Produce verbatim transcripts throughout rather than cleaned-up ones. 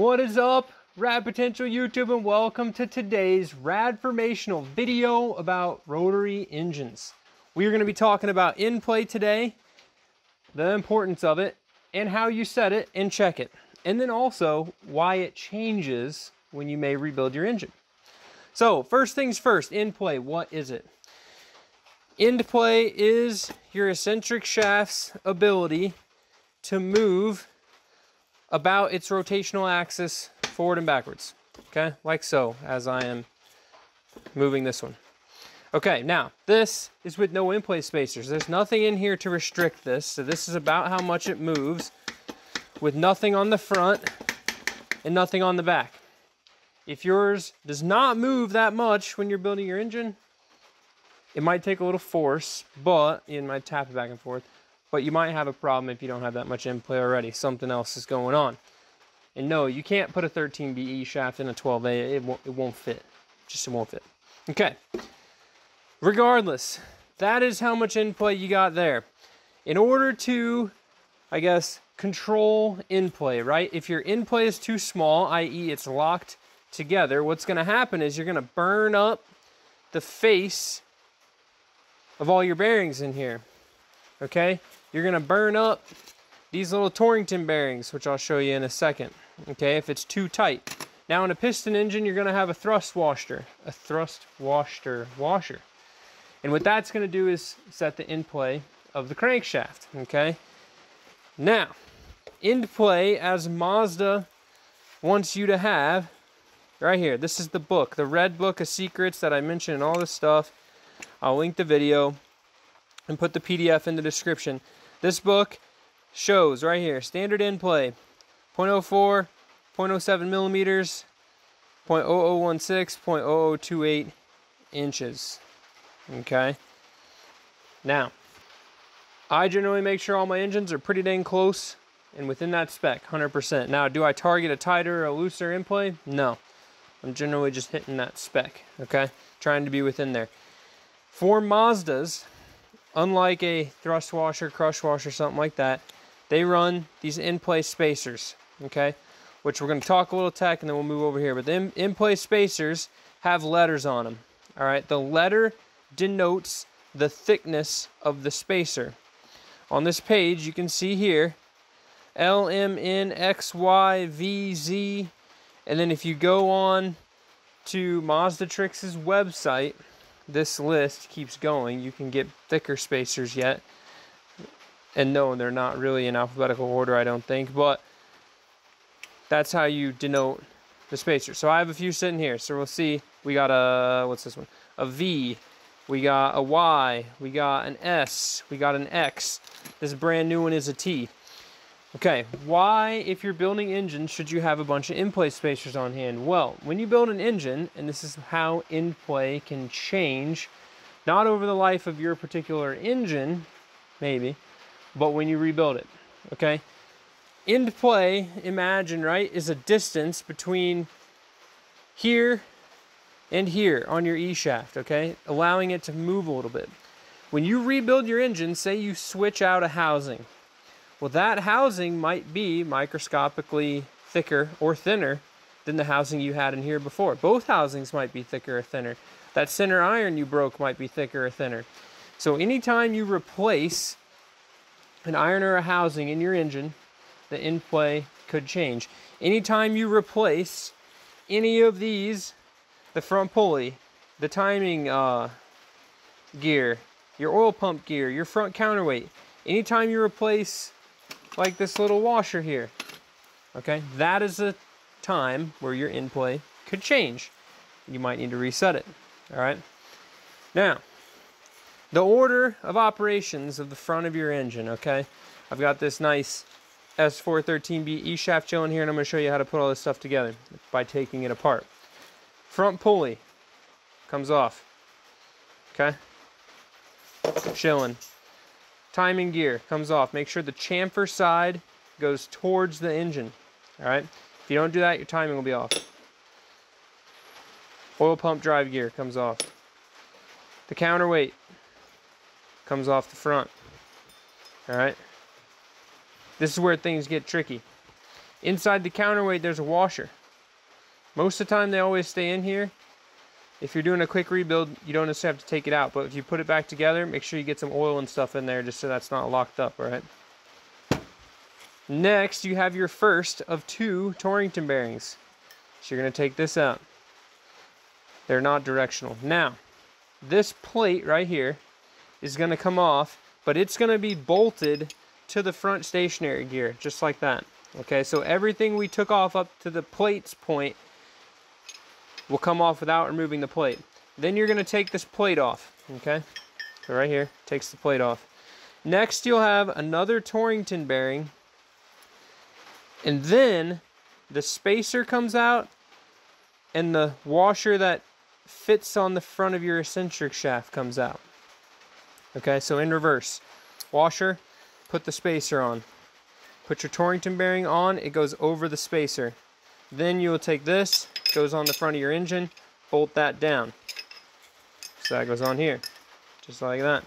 What is up, Rad Potential YouTube, and welcome to today's Radformational video about rotary engines. We are going to be talking about end plate today, the importance of it, and how you set it and check it, and then also why it changes when you may rebuild your engine. So first things first, end plate, what is it? End plate is your eccentric shaft's ability to move about its rotational axis forward and backwards, okay? Like so, as I am moving this one. Okay, now, this is with no in-place spacers. There's nothing in here to restrict this, so this is about how much it moves with nothing on the front and nothing on the back. If yours does not move that much when you're building your engine, it might take a little force, but it might tap it back and forth. But you might have a problem if you don't have that much in play already. Something else is going on. And no, you can't put a thirteen b E-shaft in a twelve A. It won't, it won't fit. Just it won't fit. Okay. Regardless, that is how much in play you got there. In order to, I guess, control in play, right? If your in play is too small, that is it's locked together, what's going to happen is you're going to burn up the face of all your bearings in here. Okay? You're gonna burn up these little Torrington bearings, which I'll show you in a second, okay, if it's too tight. Now in a piston engine, you're gonna have a thrust washer, a thrust washer washer. And what that's gonna do is set the end play of the crankshaft, okay? Now, end play, as Mazda wants you to have, right here, this is the book, the red book of secrets that I mentioned and all this stuff. I'll link the video and put the P D F in the description. This book shows right here, standard end play, zero point zero four, zero point zero seven millimeters, zero point zero zero one six, zero point zero zero two eight inches, okay? Now, I generally make sure all my engines are pretty dang close and within that spec, one hundred percent. Now, do I target a tighter or looser end play? No, I'm generally just hitting that spec, okay? Trying to be within there. For Mazdas, unlike a thrust washer, crush washer, something like that, they run these in-place spacers, okay? Which we're gonna talk a little tech and then we'll move over here. But the in-place spacers have letters on them, all right? The letter denotes the thickness of the spacer. On this page, you can see here, L, M, N, X, Y, V, Z, and then if you go on to Mazdatrix's website, this list keeps going. You can get thicker spacers yet. And no, they're not really in alphabetical order, I don't think, but that's how you denote the spacer. So I have a few sitting here. So we'll see, we got a, what's this one? A V, we got a Y, we got an S, we got an X. This brand new one is a T. Okay, why, if you're building engines, should you have a bunch of in-play spacers on hand? Well, when you build an engine, and this is how in-play can change, not over the life of your particular engine, maybe, but when you rebuild it, okay? End-play, imagine, right, is a distance between here and here on your E-shaft, okay? Allowing it to move a little bit. When you rebuild your engine, say you switch out a housing, well, that housing might be microscopically thicker or thinner than the housing you had in here before. Both housings might be thicker or thinner. That center iron you broke might be thicker or thinner. So anytime you replace an iron or a housing in your engine, the end play could change. Anytime you replace any of these, the front pulley, the timing uh, gear, your oil pump gear, your front counterweight, anytime you replace like this little washer here, okay? That is a time where your end play could change. You might need to reset it, all right? Now, the order of operations of the front of your engine, okay? I've got this nice S four thirteen B E-shaft chilling here, and I'm gonna show you how to put all this stuff together by taking it apart. Front pulley comes off, okay? Chilling. Timing gear comes off. Make sure the chamfer side goes towards the engine, all right? If you don't do that, your timing will be off. Oil pump drive gear comes off. The counterweight comes off the front, all right? This is where things get tricky. Inside the counterweight, there's a washer. Most of the time, they always stay in here. If you're doing a quick rebuild, you don't necessarily have to take it out, but if you put it back together, make sure you get some oil and stuff in there just so that's not locked up, all right? Next, you have your first of two Torrington bearings. So you're gonna take this out. They're not directional. Now, this plate right here is gonna come off, but it's gonna be bolted to the front stationary gear, just like that. Okay, so everything we took off up to the plate's point will come off without removing the plate. Then you're gonna take this plate off, okay? So right here, takes the plate off. Next, you'll have another Torrington bearing, and then the spacer comes out and the washer that fits on the front of your eccentric shaft comes out. Okay, so in reverse. Washer, put the spacer on. Put your Torrington bearing on, it goes over the spacer. Then you'll take this, goes on the front of your engine, bolt that down. So that goes on here, just like that.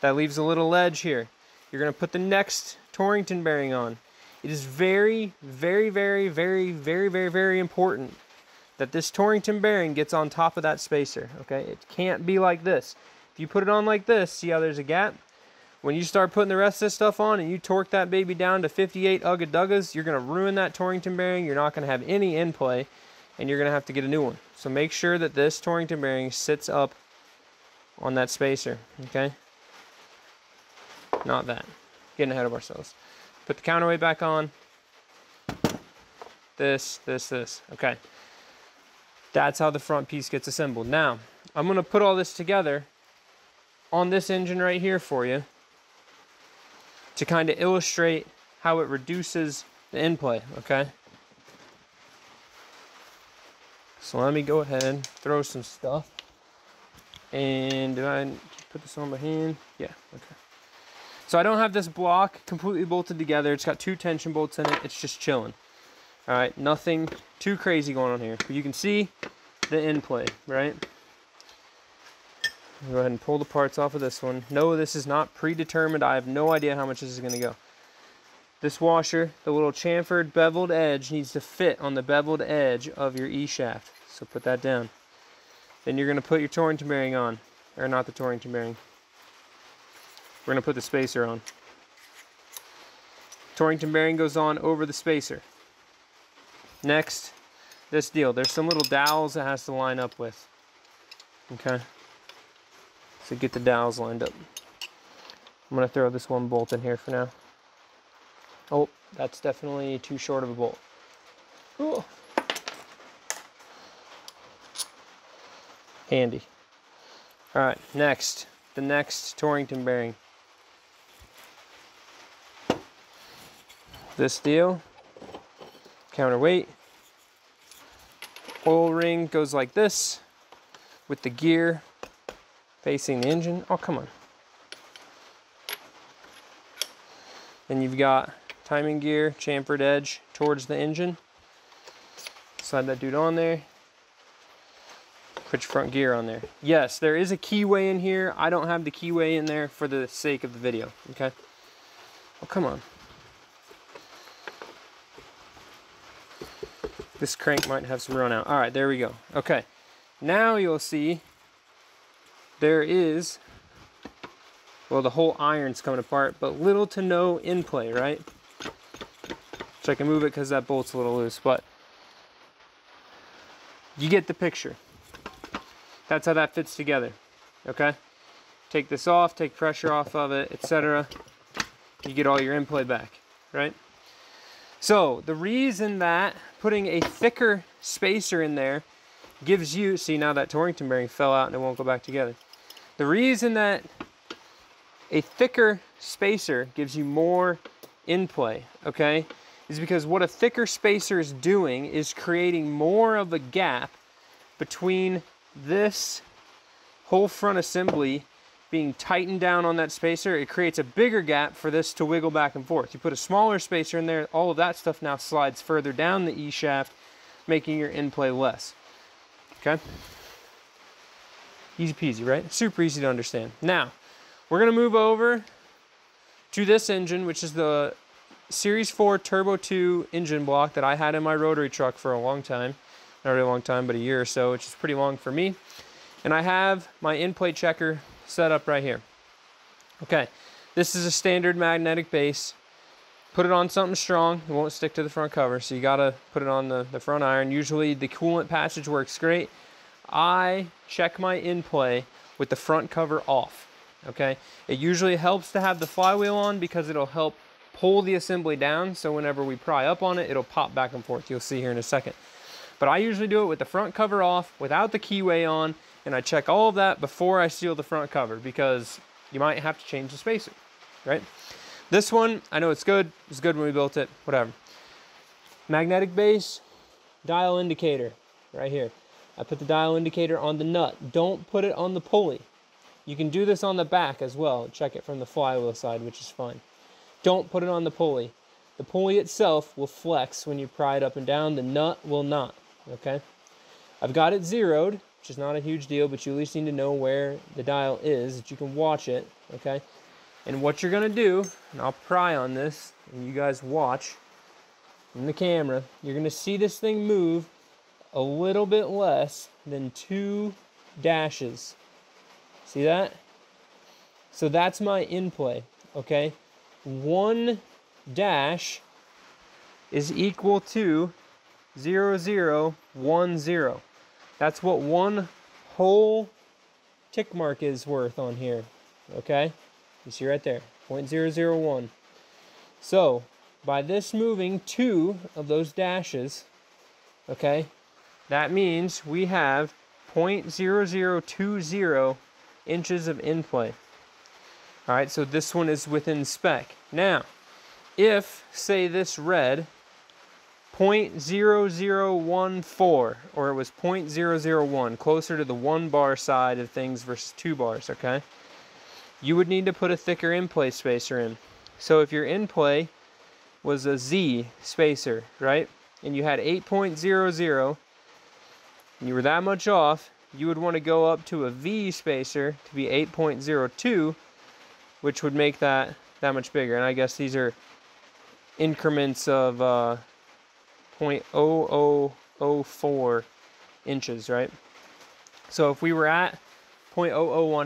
That leaves a little ledge here. You're gonna put the next Torrington bearing on. It is very, very, very, very, very, very, very important that this Torrington bearing gets on top of that spacer, okay? It can't be like this. If you put it on like this, see how there's a gap? When you start putting the rest of this stuff on and you torque that baby down to fifty-eight Ugga-Duggas, you're gonna ruin that Torrington bearing, you're not gonna have any in play, and you're gonna have to get a new one. So make sure that this Torrington bearing sits up on that spacer, okay? Not that, getting ahead of ourselves. Put the counterweight back on. This, this, this, okay. That's how the front piece gets assembled. Now, I'm gonna put all this together on this engine right here for you, to kind of illustrate how it reduces the end play, okay? So let me go ahead, throw some stuff. And do I put this on by hand? Yeah, okay. So I don't have this block completely bolted together. It's got two tension bolts in it. It's just chilling. All right, nothing too crazy going on here. But you can see the end play, right? Go ahead and pull the parts off of this one. No, this is not predetermined. I have no idea how much this is going to go. This washer, the little chamfered beveled edge, needs to fit on the beveled edge of your E-shaft. So put that down. Then you're going to put your Torrington bearing on. Or not the Torrington bearing. We're going to put the spacer on. Torrington bearing goes on over the spacer. Next, this deal. There's some little dowels that has to line up with. Okay. So get the dowels lined up. I'm gonna throw this one bolt in here for now. Oh, that's definitely too short of a bolt. Cool. Handy. All right, next, the next Torrington bearing. This deal, counterweight. Oil ring goes like this with the gear facing the engine. Oh, come on. Then you've got timing gear, chamfered edge towards the engine. Slide that dude on there. Put your front gear on there. Yes, there is a keyway in here. I don't have the keyway in there for the sake of the video, okay? Oh, come on. This crank might have some run out. All right, there we go. Okay, now you'll see there is, well, the whole iron's coming apart, but little to no in play, right? So I can move it because that bolt's a little loose, but you get the picture. That's how that fits together, okay? Take this off, take pressure off of it, et cetera. You get all your in play back, right? So the reason that putting a thicker spacer in there gives you, see now that Torrington bearing fell out and it won't go back together. The reason that a thicker spacer gives you more in play, okay, is because what a thicker spacer is doing is creating more of a gap between this whole front assembly being tightened down on that spacer. It creates a bigger gap for this to wiggle back and forth. You put a smaller spacer in there, all of that stuff now slides further down the E-shaft, making your in play less. Okay? Easy peasy, right? Super easy to understand. Now, we're gonna move over to this engine, which is the Series four Turbo two engine block that I had in my rotary truck for a long time. Not really a long time, but a year or so, which is pretty long for me. And I have my in-plate checker set up right here. Okay, this is a standard magnetic base. Put it on something strong, it won't stick to the front cover, so you gotta put it on the, the front iron. Usually the coolant passage works great. I check my in-play with the front cover off, okay? It usually helps to have the flywheel on because it'll help pull the assembly down, so whenever we pry up on it, it'll pop back and forth. You'll see here in a second. But I usually do it with the front cover off, without the keyway on, and I check all of that before I seal the front cover because you might have to change the spacer, right? This one, I know it's good. It's good when we built it, whatever. Magnetic base, dial indicator, right here. I put the dial indicator on the nut. Don't put it on the pulley. You can do this on the back as well. Check it from the flywheel side, which is fine. Don't put it on the pulley. The pulley itself will flex when you pry it up and down. The nut will not, okay? I've got it zeroed, which is not a huge deal, but you at least need to know where the dial is, that you can watch it, okay? And what you're gonna do, and I'll pry on this, and you guys watch in the camera, you're gonna see this thing move a little bit less than two dashes. See that? So that's my in play, okay? One dash is equal to zero, zero, one, zero. That's what one whole tick mark is worth on here, okay? You see right there, zero point zero zero one. So by this moving two of those dashes, okay, that means we have zero point zero zero two zero inches of in-play. All right, so this one is within spec. Now, if, say, this read zero point zero zero one four, or it was zero point zero zero one, closer to the one bar side of things versus two bars, okay? You would need to put a thicker in-play spacer in. So if your in-play was a Z spacer, right? And you had eight point zero zero, and you were that much off, you would want to go up to a V spacer to be eight point zero two, which would make that that much bigger. And I guess these are increments of uh, zero point zero zero zero four inches, right? So if we were at zero point zero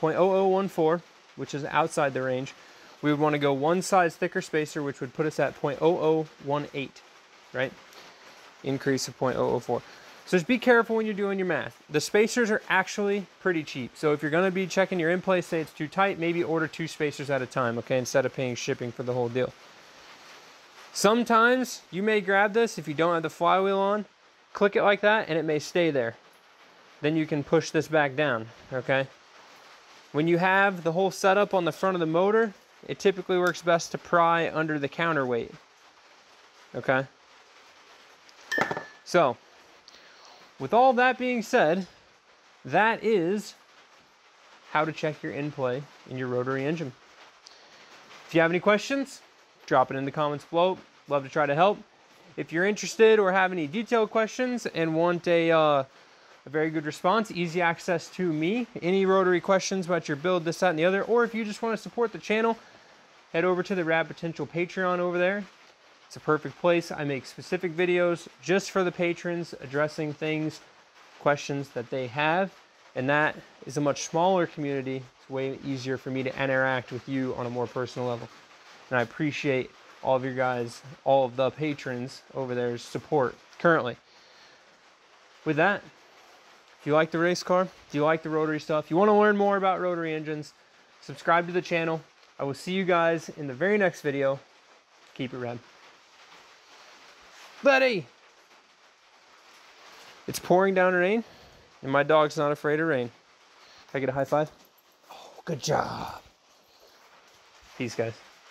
zero one four, which is outside the range, we would want to go one size thicker spacer, which would put us at zero point zero zero one eight, right? Increase of zero point zero zero four. So just be careful when you're doing your math. The spacers are actually pretty cheap. So if you're going to be checking your in-place, say it's too tight, maybe order two spacers at a time, okay, instead of paying shipping for the whole deal. Sometimes you may grab this if you don't have the flywheel on, click it like that, and it may stay there. Then you can push this back down, okay? When you have the whole setup on the front of the motor, it typically works best to pry under the counterweight, okay? So, with all that being said, that is how to check your in-play in your rotary engine. If you have any questions, drop it in the comments below. Love to try to help. If you're interested or have any detailed questions and want a... Uh, A very good response, easy access to me, any rotary questions about your build, this, that, and the other, or if you just want to support the channel, head over to the Rad Potential Patreon over there. It's a perfect place. I make specific videos just for the patrons, addressing things, questions that they have, and that is a much smaller community. It's way easier for me to interact with you on a more personal level, and I appreciate all of your guys, all of the patrons over there's support currently. With that, if you like the race car, if you like the rotary stuff, if you want to learn more about rotary engines, subscribe to the channel. I will see you guys in the very next video. Keep it rad. Buddy! It's pouring down rain, and my dog's not afraid of rain. Can I get a high five? Oh, good job. Peace, guys.